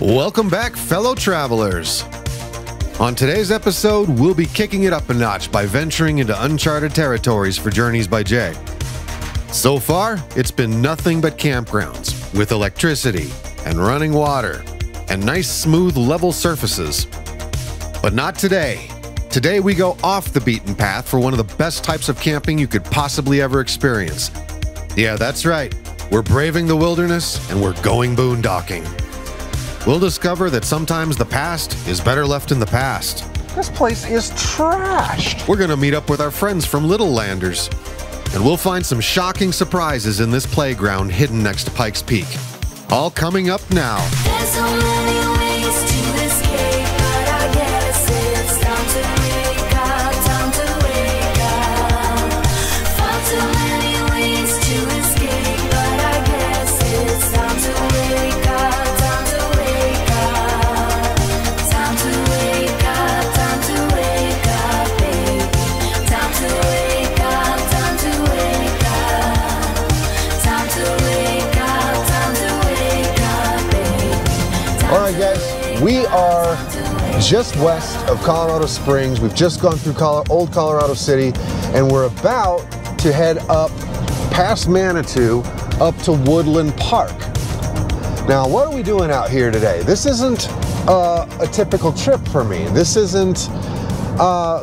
Welcome back, fellow travelers. On today's episode, we'll be kicking it up a notch by venturing into uncharted territories for Journeys by Jay. So far, it's been nothing but campgrounds, with electricity and running water and nice smooth level surfaces. But not today. Today we go off the beaten path for one of the best types of camping you could possibly ever experience. Yeah, that's right. We're braving the wilderness and we're going boondocking. We'll discover that sometimes the past is better left in the past. This place is trashed. We're gonna meet up with our friends from Little Landers, and we'll find some shocking surprises in this playground hidden next to Pike's Peak. All coming up now. There's so many ways to escape, but I guess it's time to wake up, time to wake up. Found too many ways to escape, but I guess it's time to wake up. We are just west of Colorado Springs. We've just gone through old Colorado City, and we're about to head up past Manitou up to Woodland Park. Now, what are we doing out here today? This isn't a typical trip for me. This isn't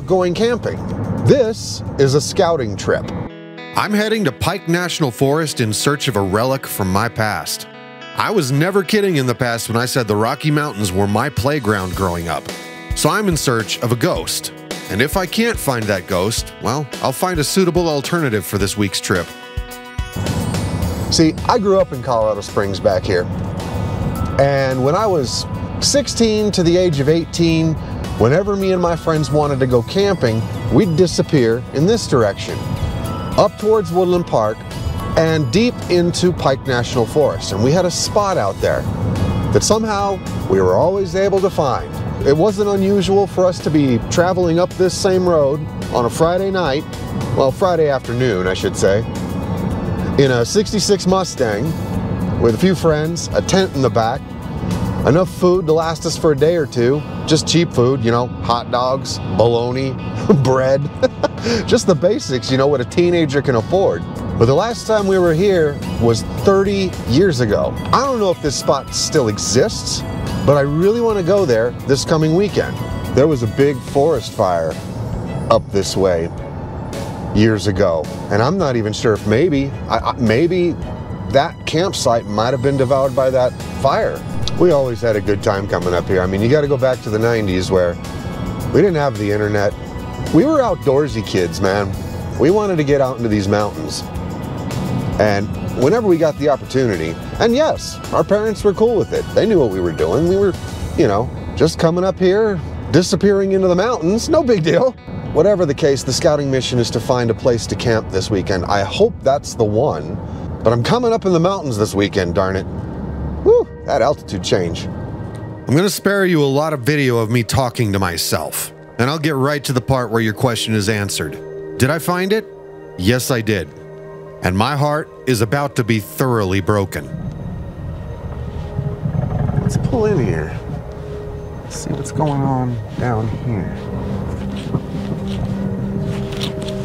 going camping. This is a scouting trip. I'm heading to Pike National Forest in search of a relic from my past. I was never kidding in the past when I said the Rocky Mountains were my playground growing up. So I'm in search of a ghost. And if I can't find that ghost, well, I'll find a suitable alternative for this week's trip. See, I grew up in Colorado Springs back here. And when I was 16 to the age of 18, whenever me and my friends wanted to go camping, we'd disappear in this direction, up towards Woodland Park, and deep into Pike National Forest. And we had a spot out there that somehow we were always able to find. It wasn't unusual for us to be traveling up this same road on a Friday night, well, Friday afternoon, I should say, in a '66 Mustang with a few friends, a tent in the back, enough food to last us for a day or two, just cheap food, you know, hot dogs, bologna, bread, just the basics, you know, what a teenager can afford. But the last time we were here was 30 years ago. I don't know if this spot still exists, but I really want to go there this coming weekend. There was a big forest fire up this way years ago, and I'm not even sure if maybe that campsite might have been devoured by that fire. We always had a good time coming up here. I mean, you got to go back to the 90s where we didn't have the internet. We were outdoorsy kids, man. We wanted to get out into these mountains. And whenever we got the opportunity, and yes, our parents were cool with it. They knew what we were doing. We were, you know, just coming up here, disappearing into the mountains, no big deal. Whatever the case, the scouting mission is to find a place to camp this weekend. I hope that's the one, but I'm coming up in the mountains this weekend, darn it. Woo, that altitude change. I'm gonna spare you a lot of video of me talking to myself, and I'll get right to the part where your question is answered. Did I find it? Yes, I did. And my heart is about to be thoroughly broken. Let's pull in here. Let's see what's going on down here.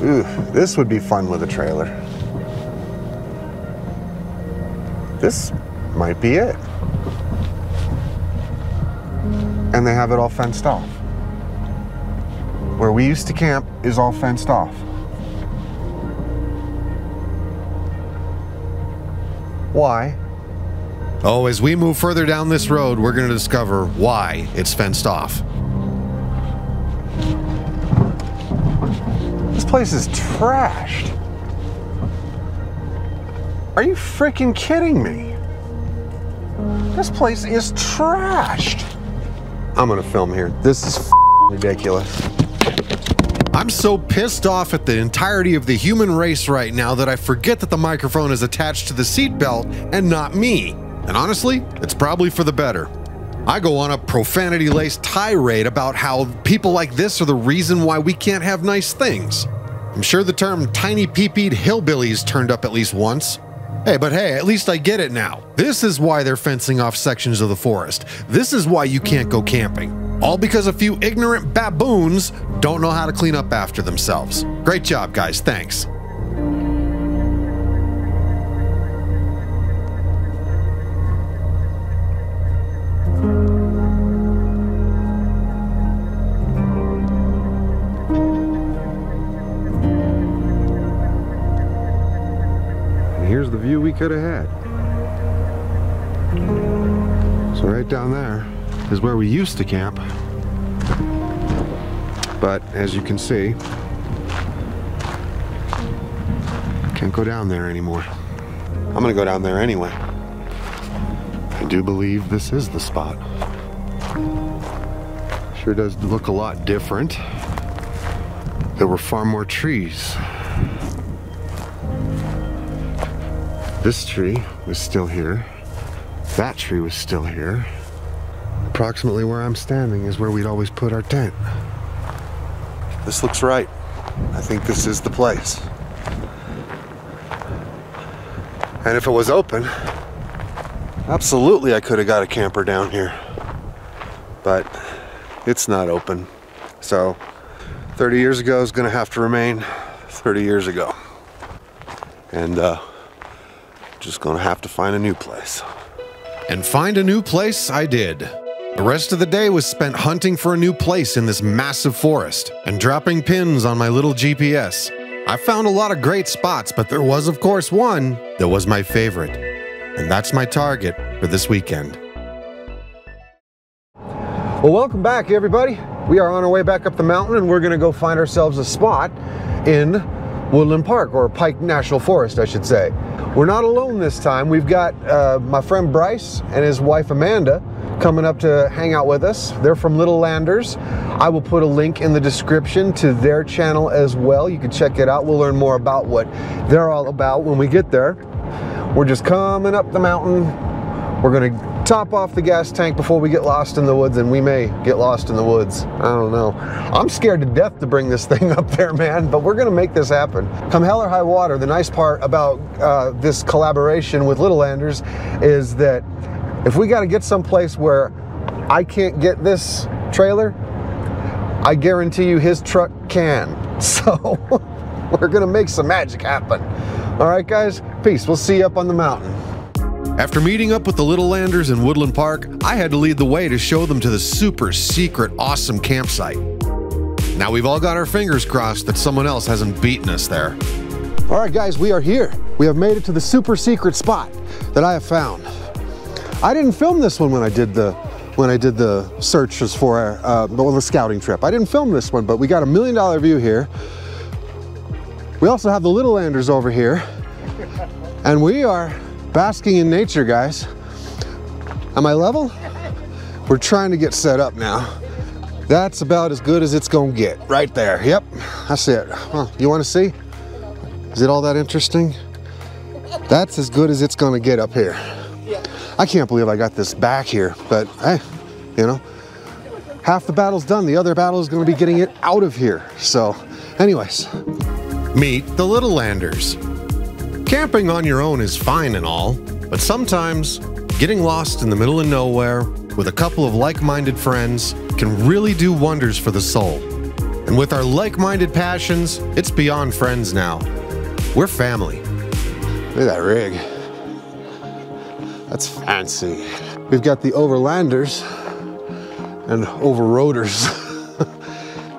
Ooh, this would be fun with a trailer. This might be it. And they have it all fenced off. Where we used to camp is all fenced off. Why? Oh, as we move further down this road, we're going to discover why it's fenced off. This place is trashed. Are you freaking kidding me? This place is trashed. I'm going to film here. This is ridiculous. I'm so pissed off at the entirety of the human race right now that I forget that the microphone is attached to the seatbelt and not me. And honestly, it's probably for the better. I go on a profanity-laced tirade about how people like this are the reason why we can't have nice things. I'm sure the term tiny pee-peed hillbillies turned up at least once. Hey, but hey, at least I get it now. This is why they're fencing off sections of the forest. This is why you can't go camping. All because a few ignorant baboons don't know how to clean up after themselves. Great job, guys. Thanks. Here's the view we could have had. So right down there is where we used to camp. But as you can see, can't go down there anymore. I'm gonna go down there anyway. I do believe this is the spot. Sure does look a lot different. There were far more trees. This tree was still here. That tree was still here. Approximately where I'm standing is where we'd always put our tent. This looks right. I think this is the place. And if it was open, absolutely I could have got a camper down here. But it's not open. So 30 years ago is gonna have to remain 30 years ago. And just gonna have to find a new place. And find a new place I did. The rest of the day was spent hunting for a new place in this massive forest and dropping pins on my little GPS. I found a lot of great spots, but there was, of course, one that was my favorite. And that's my target for this weekend. Well, welcome back, everybody. We are on our way back up the mountain and we're gonna go find ourselves a spot in Woodland Park, or Pike National Forest, I should say. We're not alone this time. We've got my friend Bryce and his wife Amanda coming up to hang out with us. They're from Little Landers. I will put a link in the description to their channel as well. You can check it out. We'll learn more about what they're all about when we get there. We're just coming up the mountain. We're gonna top off the gas tank before we get lost in the woods, and we may get lost in the woods. I don't know. I'm scared to death to bring this thing up there, man, but we're gonna make this happen. Come hell or high water, the nice part about this collaboration with Little Landers is that if we gotta get someplace where I can't get this trailer, I guarantee you his truck can. So we're gonna make some magic happen. All right, guys, peace. We'll see you up on the mountain. After meeting up with the Little Landers in Woodland Park, I had to lead the way to show them to the super secret awesome campsite. Now we've all got our fingers crossed that someone else hasn't beaten us there. All right, guys, we are here. We have made it to the super secret spot that I have found. I didn't film this one when I did the searches for the scouting trip. I didn't film this one, but we got a $1 million view here. We also have the Little Landers over here, and we are basking in nature, guys. Am I level? We're trying to get set up now. That's about as good as it's gonna get, right there. Yep, that's it. Huh, you wanna see? Is it all that interesting? That's as good as it's gonna get up here. Yeah. I can't believe I got this back here, but hey, you know, half the battle's done. The other battle is gonna be getting it out of here. So anyways. Meet the Little Landers. Camping on your own is fine and all, but sometimes getting lost in the middle of nowhere with a couple of like-minded friends can really do wonders for the soul. And with our like-minded passions, it's beyond friends now. We're family. Look at that rig. That's fancy. We've got the overlanders and overroaders.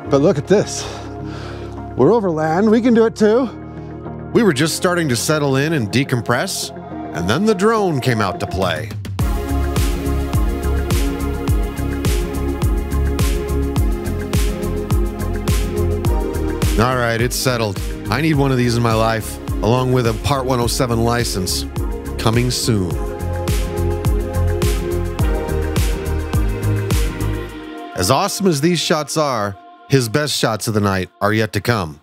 But look at this. We're overland, we can do it too. We were just starting to settle in and decompress, and then the drone came out to play. All right, it's settled. I need one of these in my life, along with a Part 107 license. Coming soon. As awesome as these shots are, his best shots of the night are yet to come.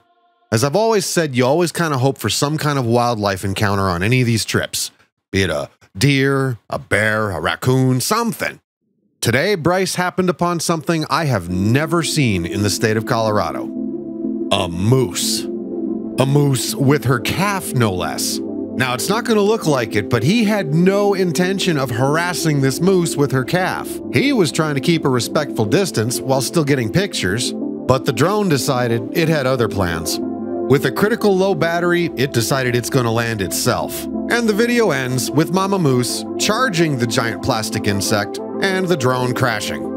As I've always said, you always kind of hope for some kind of wildlife encounter on any of these trips, be it a deer, a bear, a raccoon, something. Today, Bryce happened upon something I have never seen in the state of Colorado. A moose. A moose with her calf, no less. Now, it's not going to look like it, but he had no intention of harassing this moose with her calf. He was trying to keep a respectful distance while still getting pictures, but the drone decided it had other plans. With a critical low battery, it decided it's going to land itself. And the video ends with Mama Moose charging the giant plastic insect and the drone crashing.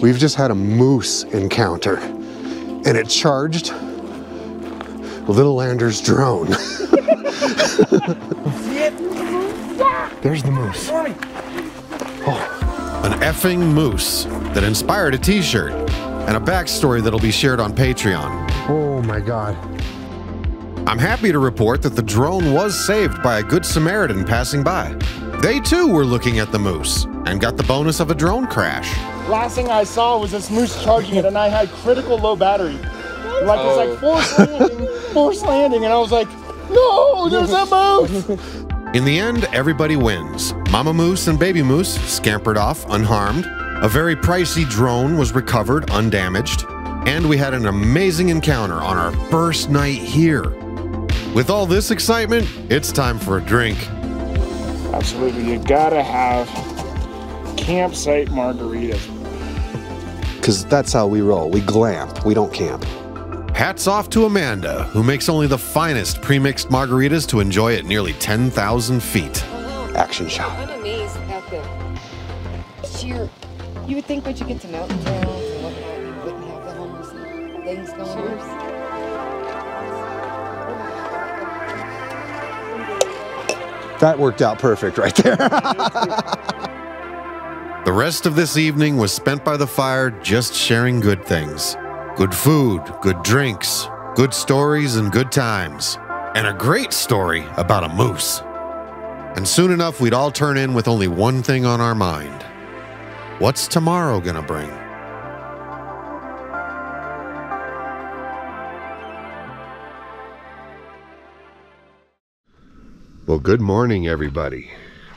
We've just had a moose encounter, and it charged Little Landers' drone. See it? There's the moose. Oh. An effing moose that inspired a t-shirt and a backstory that'll be shared on Patreon. Oh my God. I'm happy to report that the drone was saved by a good Samaritan passing by. They too were looking at the moose and got the bonus of a drone crash. Last thing I saw was this moose charging it, and I had critical low battery. Like, oh. It was like forced landing, and I was like, no, there's a moose! In the end, everybody wins. Mama Moose and Baby Moose scampered off unharmed, a very pricey drone was recovered undamaged, and we had an amazing encounter on our first night here. With all this excitement, it's time for a drink. Absolutely, you gotta have campsite margaritas. Because that's how we roll, we glamp, we don't camp. Hats off to Amanda, who makes only the finest pre-mixed margaritas to enjoy at nearly 10,000 feet. Wow. Action shot. I'm amazed at the sheer, you would think once you get to mountain towns and whatnot, you wouldn't have the homeless things going on. That worked out perfect right there. The rest of this evening was spent by the fire just sharing good things. Good food, good drinks, good stories and good times, and a great story about a moose. And soon enough, we'd all turn in with only one thing on our mind. What's tomorrow gonna bring? Well, good morning, everybody.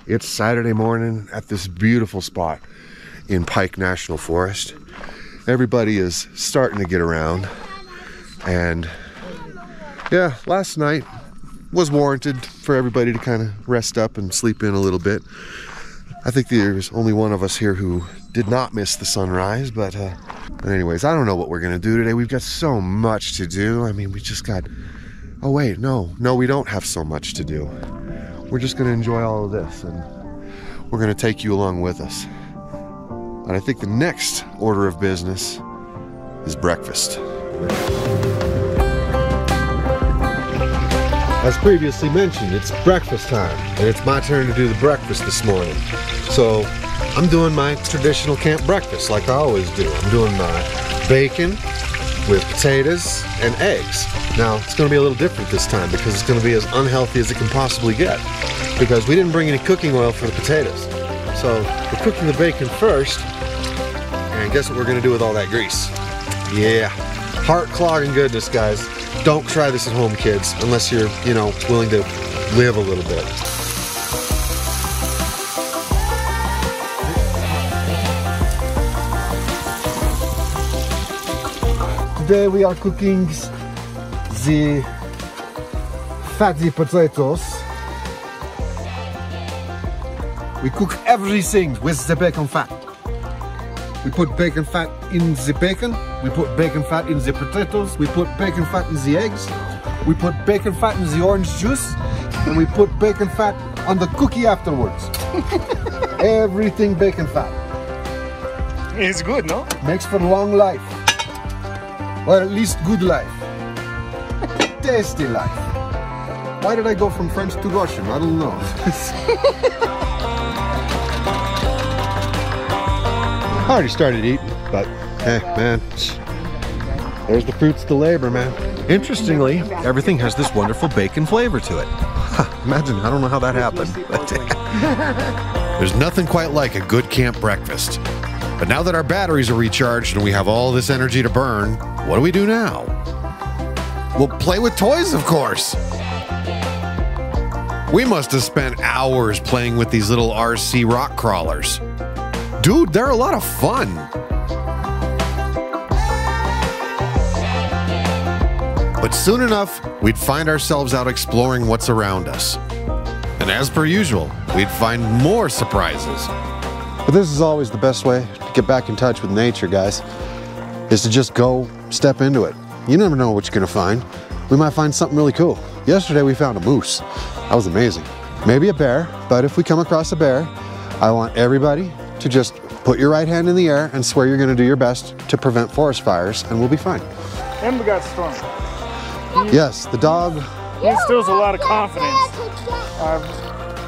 It's Saturday morning at this beautiful spot in Pike National Forest. Everybody is starting to get around, and yeah, last night was warranted for everybody to kind of rest up and sleep in a little bit. I think there's only one of us here who did not miss the sunrise, but anyways, I don't know what we're gonna do today. We've got so much to do. I mean, we just got, oh wait, no, we don't have so much to do. We're just gonna enjoy all of this, and we're gonna take you along with us. And I think the next order of business is breakfast. As previously mentioned, it's breakfast time, and it's my turn to do the breakfast this morning. So I'm doing my traditional camp breakfast like I always do. I'm doing my bacon with potatoes and eggs. Now, it's gonna be a little different this time because it's gonna be as unhealthy as it can possibly get, because we didn't bring any cooking oil for the potatoes. So we're cooking the bacon first, and guess what we're gonna do with all that grease? Yeah, heart-clogging goodness, guys. Don't try this at home, kids, unless you're, you know, willing to live a little bit. Today we are cooking the fatty potatoes. We cook everything with the bacon fat. We put bacon fat in the bacon. We put bacon fat in the potatoes. We put bacon fat in the eggs. We put bacon fat in the orange juice. And we put bacon fat on the cookie afterwards. Everything bacon fat. It's good, no? Makes for long life. Or at least good life. Tasty life. Why did I go from French to Russian? I don't know. I already started eating, but hey, man, there's the fruits to labor, man. Interestingly, everything has this wonderful bacon flavor to it. Imagine, I don't know how that happened. But there's nothing quite like a good camp breakfast. But now that our batteries are recharged and we have all this energy to burn, what do we do now? We'll play with toys, of course. We must have spent hours playing with these little RC rock crawlers. Dude, they're a lot of fun. But soon enough, we'd find ourselves out exploring what's around us. And as per usual, we'd find more surprises. But this is always the best way to get back in touch with nature, guys, is to just go step into it. You never know what you're gonna find. We might find something really cool. Yesterday we found a moose. That was amazing. Maybe a bear, but if we come across a bear, I want everybody to just put your right hand in the air and swear you're gonna do your best to prevent forest fires, and we'll be fine. And we got stung. Yes, the dog. He instills a lot of confidence.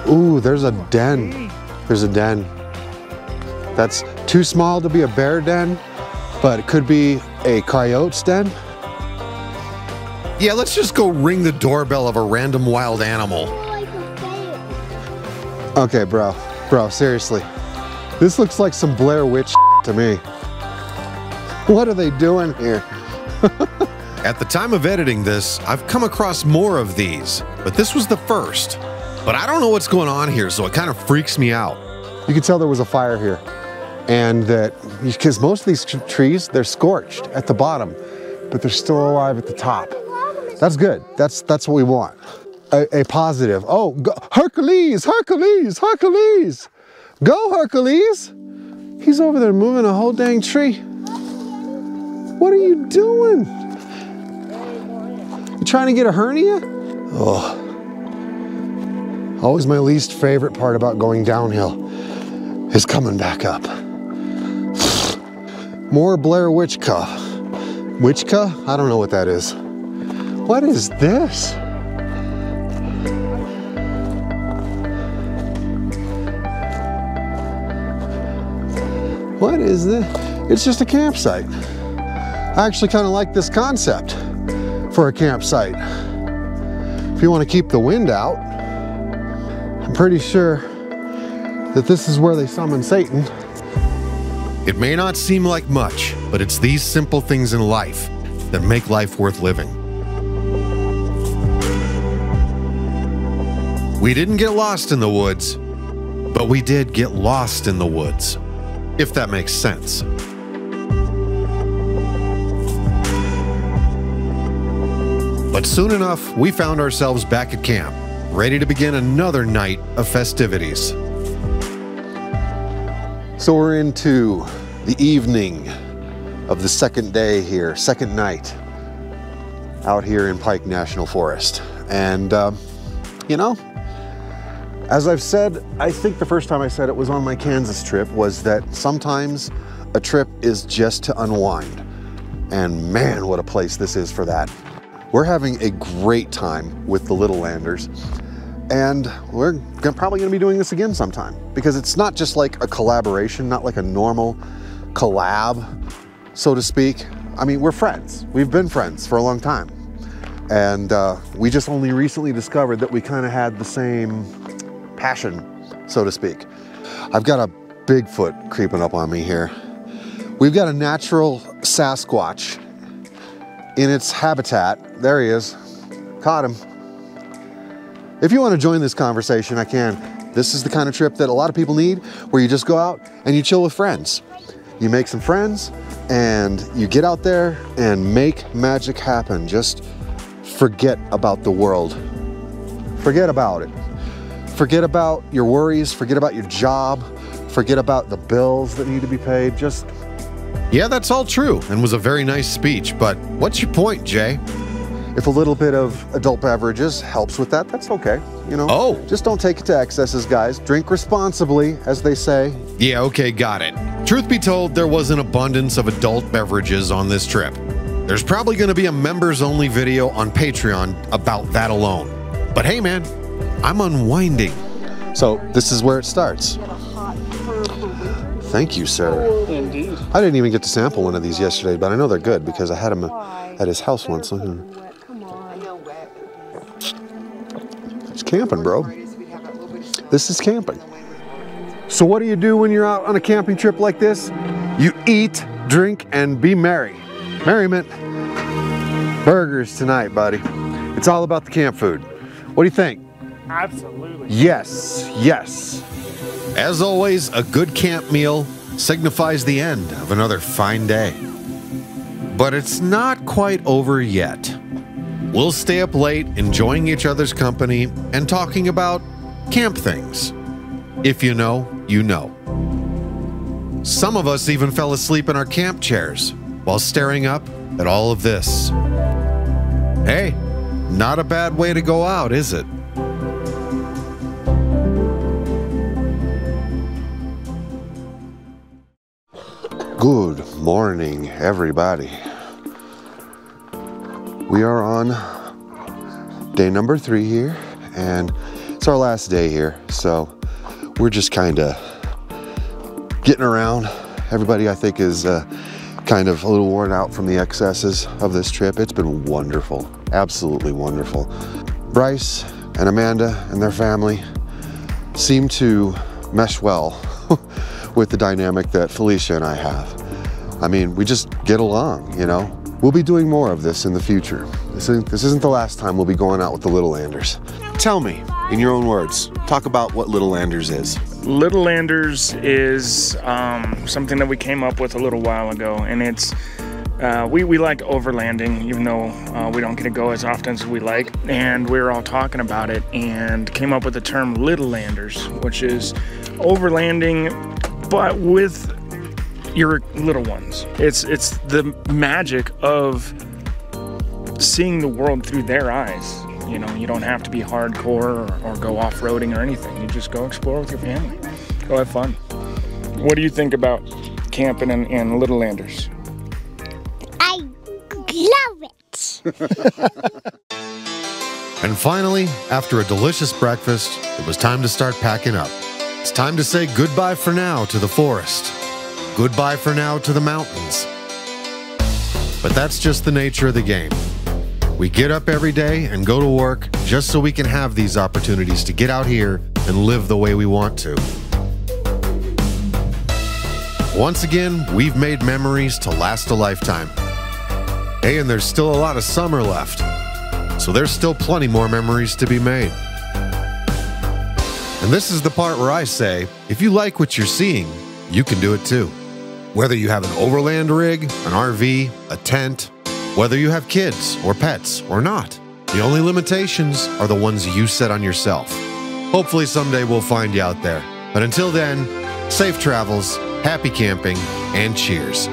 Ooh, there's a den. There's a den. That's too small to be a bear den, but it could be a coyote's den. Yeah, let's just go ring the doorbell of a random wild animal. Okay, bro, seriously. This looks like some Blair Witch to me. What are they doing here? At the time of editing this, I've come across more of these, but this was the first. But I don't know what's going on here, so it kind of freaks me out. You could tell there was a fire here, and that, because most of these trees, they're scorched at the bottom, but they're still alive at the top. That's good. That's what we want. A positive. Oh, go, Hercules, Hercules, Hercules. Go, Hercules. He's over there moving a whole dang tree. What are you doing? You trying to get a hernia? Oh. Always my least favorite part about going downhill is coming back up. More Blair Witchka. Witchka? I don't know what that is. What is this? What is this? It's just a campsite. I actually kind of like this concept for a campsite. If you want to keep the wind out, I'm pretty sure that this is where they summon Satan. It may not seem like much, but it's these simple things in life that make life worth living. We didn't get lost in the woods, but we did get lost in the woods. If that makes sense. But soon enough, we found ourselves back at camp, ready to begin another night of festivities. So we're into the evening of the second day here, second night, out here in Pike National Forest. And, you know, as I've said, I think the first time I said it was on my Kansas trip, was that sometimes a trip is just to unwind. And man, what a place this is for that. We're having a great time with the Little Landers. And we're probably gonna be doing this again sometime, because it's not just like a collaboration, not like a normal collab, so to speak. I mean, we're friends. We've been friends for a long time. And we just only recently discovered that we kind of had the same passion, so to speak. I've got a Bigfoot creeping up on me here. We've got a natural Sasquatch in its habitat. There he is. Caught him. If you want to join this conversation, I can. This is the kind of trip that a lot of people need, where you just go out and you chill with friends. You make some friends and you get out there and make magic happen. Just forget about the world. Forget about it. Forget about your worries, forget about your job, forget about the bills that need to be paid, just... Yeah, that's all true, and was a very nice speech, but what's your point, Jay? If a little bit of adult beverages helps with that, that's okay, you know? Oh! Just don't take it to excesses, guys. Drink responsibly, as they say. Yeah, okay, got it. Truth be told, there was an abundance of adult beverages on this trip. There's probably gonna be a members-only video on Patreon about that alone. But hey, man, I'm unwinding. So this is where it starts. Thank you, sir. Indeed. I didn't even get to sample one of these yesterday, but I know they're good because I had them at his house once. It's camping, bro. This is camping. So what do you do when you're out on a camping trip like this? You eat, drink, and be merry. Merriment. Burgers tonight, buddy. It's all about the camp food. What do you think? Absolutely. Yes, yes. As always, a good camp meal signifies the end of another fine day. But it's not quite over yet. We'll stay up late, enjoying each other's company and talking about camp things. If you know, you know. Some of us even fell asleep in our camp chairs while staring up at all of this. Hey, not a bad way to go out, is it? Good morning, everybody. We are on day number 3 here, and it's our last day here, so we're just kind of getting around. Everybody, I think, is kind of a little worn out from the excesses of this trip. It's been wonderful, absolutely wonderful. Bryce and Amanda and their family seem to mesh well with the dynamic that Felicia and I have. I mean, we just get along, you know? We'll be doing more of this in the future. This isn't the last time we'll be going out with the Little Landers. Tell me, in your own words, talk about what Little Landers is. Little Landers is something that we came up with a little while ago, and it's, we like overlanding, even though we don't get to go as often as we like, and we were all talking about it and came up with the term Little Landers, which is overlanding, but with your little ones. It's the magic of seeing the world through their eyes. You know, you don't have to be hardcore or go off-roading or anything. You just go explore with your family. Go have fun. What do you think about camping and Little Landers? I love it. And finally, after a delicious breakfast, it was time to start packing up. It's time to say goodbye for now to the forest. Goodbye for now to the mountains. But that's just the nature of the game. We get up every day and go to work just so we can have these opportunities to get out here and live the way we want to. Once again, we've made memories to last a lifetime. Hey, and there's still a lot of summer left, so there's still plenty more memories to be made. And this is the part where I say, if you like what you're seeing, you can do it too. Whether you have an overland rig, an RV, a tent, whether you have kids or pets or not, the only limitations are the ones you set on yourself. Hopefully someday we'll find you out there. But until then, safe travels, happy camping, and cheers.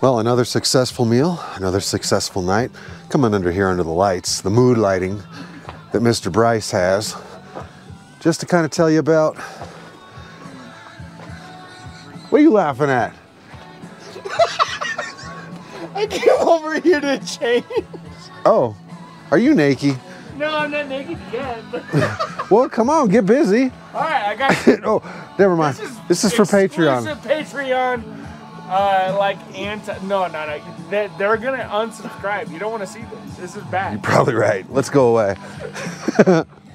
Well, another successful meal, another successful night. Coming under here under the lights, the mood lighting that Mr. Bryce has, just to kind of tell you about. What are you laughing at? I came over here to change. Oh, are you naked? No, I'm not naked yet. Well, come on, get busy. All right, I got you. Oh, never mind. This is for Patreon. This is Patreon. No. They're gonna unsubscribe. You don't want to see this. This is bad. You're probably right. Let's go away.